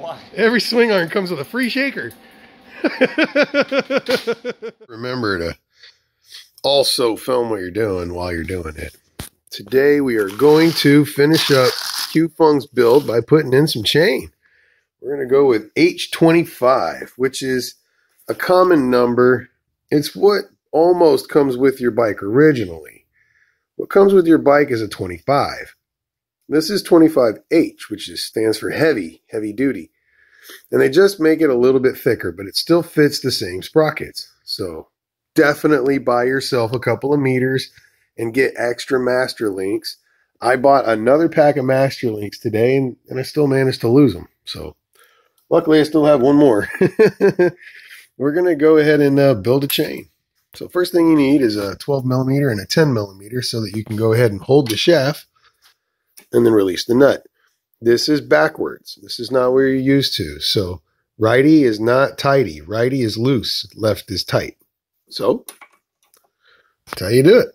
Why? Every swing arm comes with a free shaker. Remember to also film what you're doing while you're doing it. Today we are going to finish up Q-Fung's build by putting in some chain. We're going to go with H25, which is a common number. It's what almost comes with your bike originally. What comes with your bike is a 25. This is 25H, which stands for heavy, heavy duty. And they just make it a little bit thicker, but it still fits the same sprockets. So definitely buy yourself a couple of meters and get extra master links. I bought another pack of master links today, and I still managed to lose them. So luckily I still have one more. We're going to go ahead and build a chain. So first thing you need is a 12 millimeter and a 10 millimeter so that you can go ahead and hold the shaft and then release the nut. This is backwards. This is not where you're used to. So righty is not tighty. Righty is loose. Left is tight. So that's how you do it.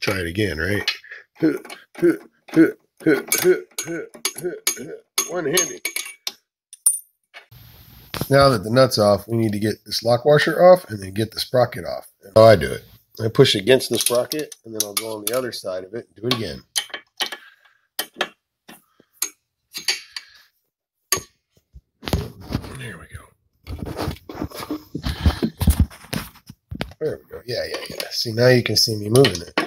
Try it again, right? One-handed. Now that the nut's off, we need to get this lock washer off and then get the sprocket off. That's how I do it. I push against the sprocket, and then I'll go on the other side of it and do it again. There we go. There we go. Yeah. See, now you can see me moving it.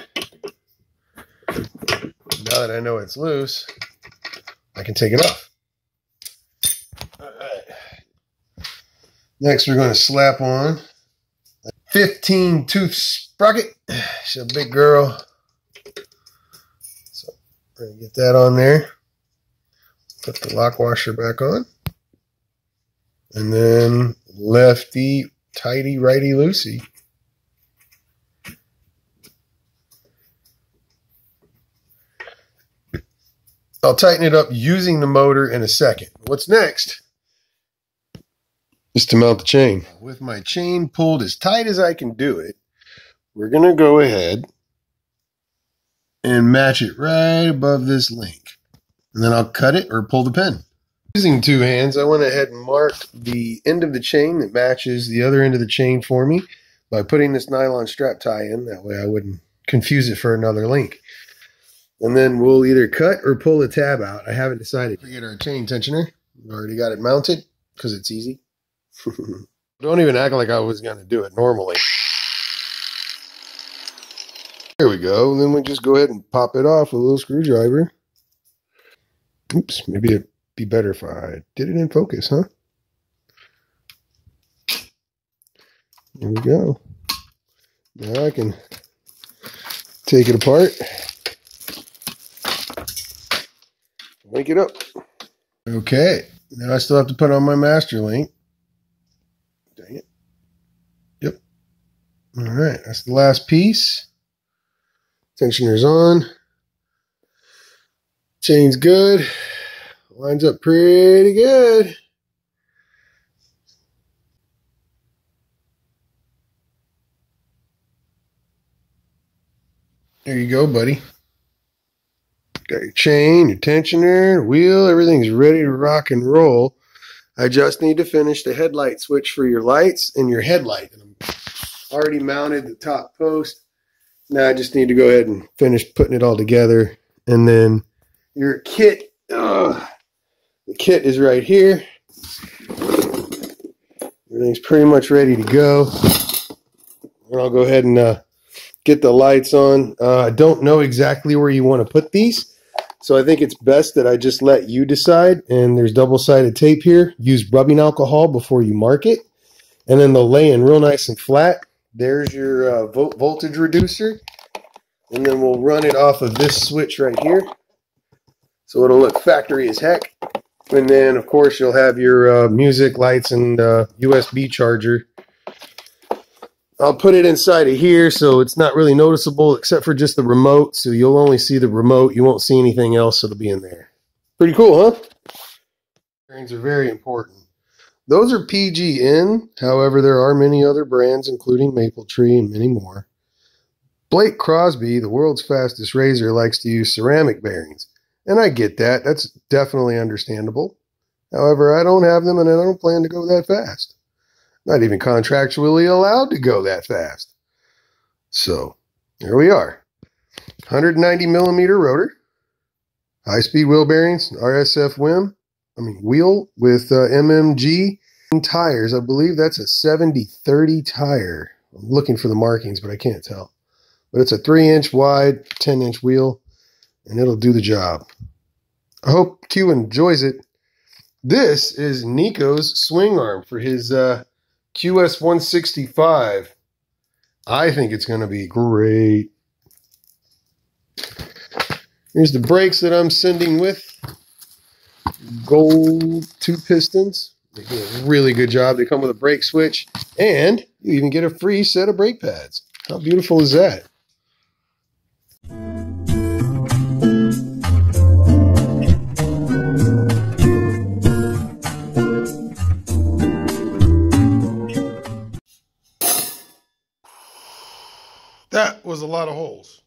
Now that I know it's loose, I can take it off. All right. Next, we're going to slap on 15 tooth sprocket. She's a big girl. So we're going to get that on there. Put the lock washer back on. And then lefty, tighty, righty, loosey. I'll tighten it up using the motor in a second. What's next? Just to mount the chain. With my chain pulled as tight as I can do it, we're going to go ahead and match it right above this link. And then I'll cut it or pull the pin. Using two hands, I went ahead and marked the end of the chain that matches the other end of the chain for me by putting this nylon strap tie in. That way I wouldn't confuse it for another link. And then we'll either cut or pull the tab out. I haven't decided. We get our chain tensioner. We've already got it mounted because it's easy. Don't even act like I was going to do it normally. There we go. Then we just go ahead and pop it off with a little screwdriver. Oops, maybe it'd be better if I did it in focus, huh? There we go. Now I can take it apart. Link it up. Okay. Now I still have to put on my master link. Dang it. Yep. All right. That's the last piece. Tensioner's on. Chain's good. Lines up pretty good. There you go, buddy. Got your chain, your tensioner, wheel, everything's ready to rock and roll. I just need to finish the headlight switch for your lights and your headlight. And I'm already mounted the top post. Now I just need to go ahead and finish putting it all together. And then your kit, the kit is right here. Everything's pretty much ready to go. And I'll go ahead and get the lights on. I don't know exactly where you want to put these. So I think it's best that I just let you decide. And there's double-sided tape here. Use rubbing alcohol before you mark it. And then they'll lay in real nice and flat. There's your voltage reducer. And then we'll run it off of this switch right here. So it'll look factory as heck. And then, of course, you'll have your music, lights, and USB charger. I'll put it inside of here so it's not really noticeable except for just the remote. So you'll only see the remote. You won't see anything else that'll be in there. Pretty cool, huh? Bearings are very important. Those are PGN. However, there are many other brands, including Maple Tree and many more. Blake Crosby, the world's fastest racer, likes to use ceramic bearings. And I get that. That's definitely understandable. However, I don't have them and I don't plan to go that fast. Not even contractually allowed to go that fast. So here we are. 190 millimeter rotor, high speed wheel bearings, RSF Wim, wheel with MMG tires. I believe that's a 70/30 tire. I'm looking for the markings, but I can't tell. But it's a 3-inch wide, 10-inch wheel, and it'll do the job. I hope Q enjoys it. This is Nico's swing arm for his QS165. I think it's going to be great. Here's the brakes that I'm sending with. Gold 2 pistons. They do a really good job. They come with a brake switch, and you even get a free set of brake pads. How beautiful is that? That was a lot of holes.